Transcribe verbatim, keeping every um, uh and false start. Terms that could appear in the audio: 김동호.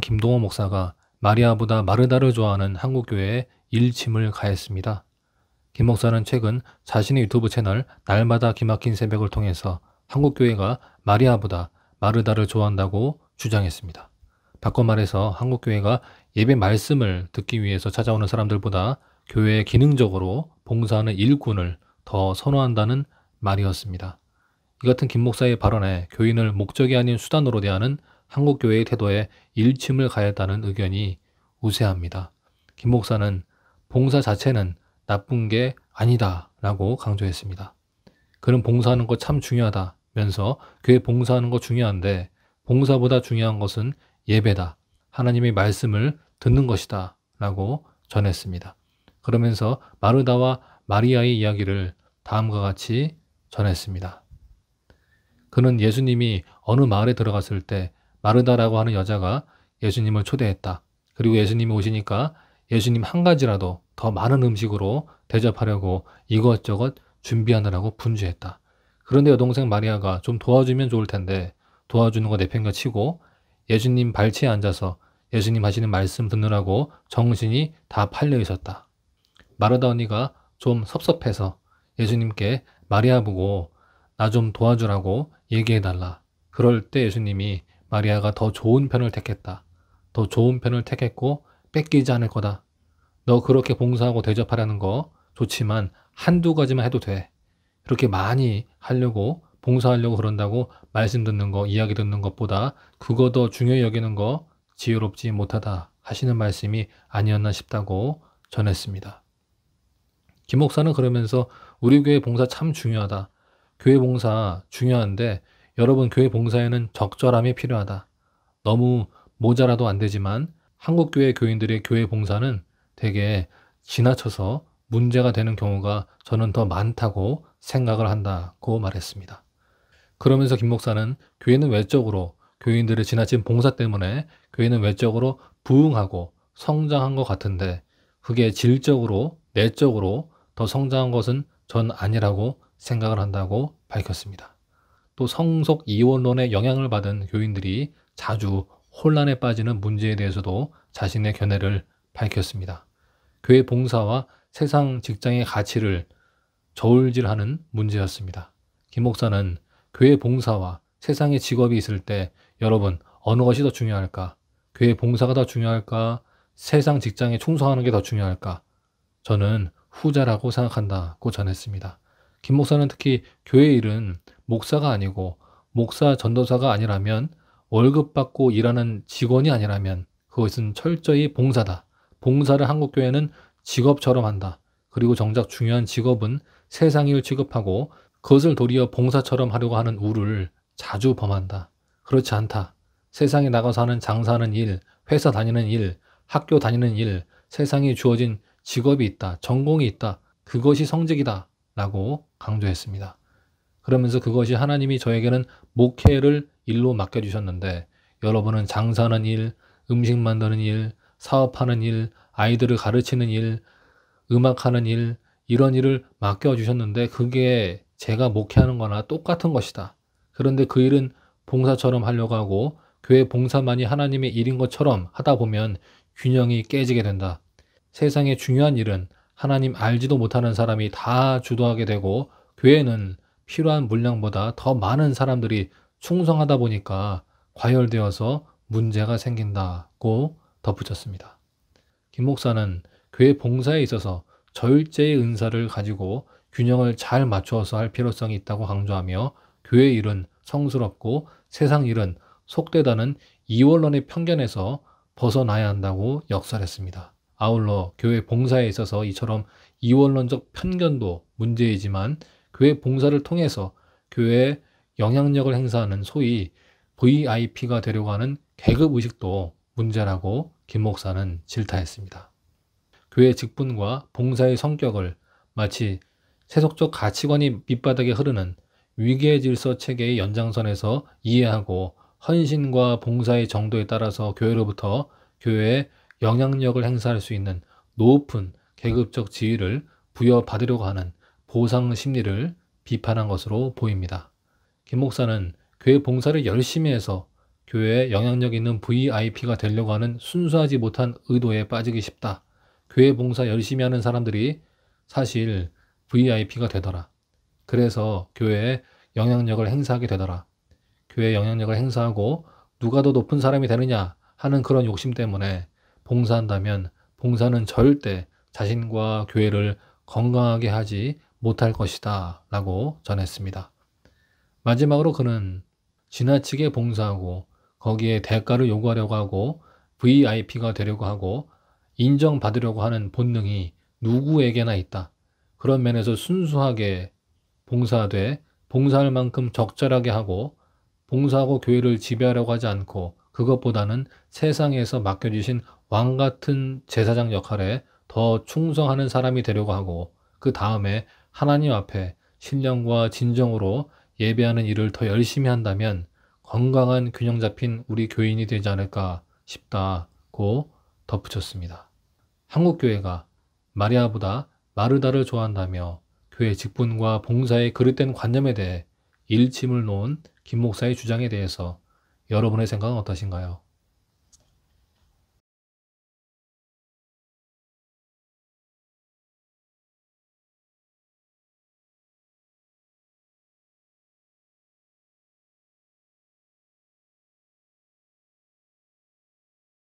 김동호 목사가 마리아보다 마르다를 좋아하는 한국교회에 일침을 가했습니다. 김 목사는 최근 자신의 유튜브 채널 날마다 기막힌 새벽을 통해서 한국교회가 마리아보다 마르다를 좋아한다고 주장했습니다. 바꿔 말해서 한국교회가 예배 말씀을 듣기 위해서 찾아오는 사람들보다 교회에 기능적으로 봉사하는 일꾼을 더 선호한다는 말이었습니다. 이 같은 김 목사의 발언에 교인을 목적이 아닌 수단으로 대하는 한국교회의 태도에 일침을 가했다는 의견이 우세합니다. 김 목사는 봉사 자체는 나쁜 게 아니다 라고 강조했습니다. 그는 봉사하는 거 참 중요하다면서 교회 봉사하는 거 중요한데 봉사보다 중요한 것은 예배다, 하나님의 말씀을 듣는 것이다 라고 전했습니다. 그러면서 마르다와 마리아의 이야기를 다음과 같이 전했습니다. 그는 예수님이 어느 마을에 들어갔을 때 마르다라고 하는 여자가 예수님을 초대했다. 그리고 예수님이 오시니까 예수님 한 가지라도 더 많은 음식으로 대접하려고 이것저것 준비하느라고 분주했다. 그런데 여동생 마리아가 좀 도와주면 좋을 텐데 도와주는 거 내팽겨치고 예수님 발치에 앉아서 예수님 하시는 말씀 듣느라고 정신이 다 팔려 있었다. 마르다 언니가 좀 섭섭해서 예수님께 마리아 보고 나 좀 도와주라고 얘기해달라. 그럴 때 예수님이 마리아가 더 좋은 편을 택했다. 더 좋은 편을 택했고 뺏기지 않을 거다. 너 그렇게 봉사하고 대접하라는 거 좋지만 한두 가지만 해도 돼. 그렇게 많이 하려고 봉사하려고 그런다고 말씀 듣는 거, 이야기 듣는 것보다 그거 더 중요히 여기는 거 지혜롭지 못하다 하시는 말씀이 아니었나 싶다고 전했습니다. 김 목사는 그러면서 우리 교회 봉사 참 중요하다. 교회 봉사 중요한데 여러분 교회 봉사에는 적절함이 필요하다. 너무 모자라도 안 되지만 한국교회 교인들의 교회 봉사는 되게 지나쳐서 문제가 되는 경우가 저는 더 많다고 생각을 한다고 말했습니다. 그러면서 김 목사는 교회는 외적으로 교인들의 지나친 봉사 때문에 교회는 외적으로 부흥하고 성장한 것 같은데 그게 질적으로 내적으로 더 성장한 것은 전 아니라고 생각을 한다고 밝혔습니다. 또 성속 이원론에 영향을 받은 교인들이 자주 혼란에 빠지는 문제에 대해서도 자신의 견해를 밝혔습니다. 교회 봉사와 세상 직장의 가치를 저울질하는 문제였습니다. 김 목사는 교회 봉사와 세상의 직업이 있을 때 여러분 어느 것이 더 중요할까? 교회 봉사가 더 중요할까? 세상 직장에 충성하는 게 더 중요할까? 저는 후자라고 생각한다고 전했습니다. 김 목사는 특히 교회 일은 목사가 아니고 목사 전도사가 아니라면 월급 받고 일하는 직원이 아니라면 그것은 철저히 봉사다. 봉사를 한국교회는 직업처럼 한다. 그리고 정작 중요한 직업은 세상일 취급하고 그것을 도리어 봉사처럼 하려고 하는 우를 자주 범한다. 그렇지 않다. 세상에 나가서 하는 장사하는 일, 회사 다니는 일, 학교 다니는 일, 세상이 주어진 직업이 있다. 전공이 있다. 그것이 성직이다. 라고 강조했습니다. 그러면서 그것이 하나님이 저에게는 목회를 일로 맡겨주셨는데 여러분은 장사하는 일, 음식 만드는 일, 사업하는 일, 아이들을 가르치는 일, 음악하는 일 이런 일을 맡겨주셨는데 그게 제가 목회하는 거나 똑같은 것이다. 그런데 그 일은 봉사처럼 하려고 하고 교회 봉사만이 하나님의 일인 것처럼 하다 보면 균형이 깨지게 된다. 세상의 중요한 일은 하나님 알지도 못하는 사람이 다 주도하게 되고 교회는 필요한 물량보다 더 많은 사람들이 충성하다 보니까 과열되어서 문제가 생긴다고 덧붙였습니다. 김 목사는 교회 봉사에 있어서 절제의 은사를 가지고 균형을 잘 맞추어서 할 필요성이 있다고 강조하며 교회 일은 성스럽고 세상 일은 속되다는 이원론의 편견에서 벗어나야 한다고 역설했습니다. 아울러 교회 봉사에 있어서 이처럼 이원론적 편견도 문제이지만 교회 봉사를 통해서 교회에 영향력을 행사하는 소위 브이아이피가 되려고 하는 계급의식도 문제라고 김 목사는 질타했습니다. 교회 직분과 봉사의 성격을 마치 세속적 가치관이 밑바닥에 흐르는 위계 질서 체계의 연장선에서 이해하고 헌신과 봉사의 정도에 따라서 교회로부터 교회에 영향력을 행사할 수 있는 높은 계급적 지위를 부여받으려고 하는 보상 심리를 비판한 것으로 보입니다. 김 목사는 교회 봉사를 열심히 해서 교회에 영향력 있는 브이아이피가 되려고 하는 순수하지 못한 의도에 빠지기 쉽다. 교회 봉사 열심히 하는 사람들이 사실 브이아이피가 되더라. 그래서 교회에 영향력을 행사하게 되더라. 교회에 영향력을 행사하고 누가 더 높은 사람이 되느냐 하는 그런 욕심 때문에 봉사한다면 봉사는 절대 자신과 교회를 건강하게 하지 못할 것이다 라고 전했습니다. 마지막으로 그는 지나치게 봉사하고 거기에 대가를 요구하려고 하고 브이아이피가 되려고 하고 인정받으려고 하는 본능이 누구에게나 있다. 그런 면에서 순수하게 봉사되 봉사할 만큼 적절하게 하고 봉사하고 교회를 지배하려고 하지 않고 그것보다는 세상에서 맡겨주신 왕같은 제사장 역할에 더 충성하는 사람이 되려고 하고 그 다음에 하나님 앞에 신령과 진정으로 예배하는 일을 더 열심히 한다면 건강한 균형 잡힌 우리 교인이 되지 않을까 싶다고 덧붙였습니다. 한국교회가 마리아보다 마르다를 좋아한다며 교회 직분과 봉사의 그릇된 관념에 대해 일침을 놓은 김 목사의 주장에 대해서 여러분의 생각은 어떠신가요?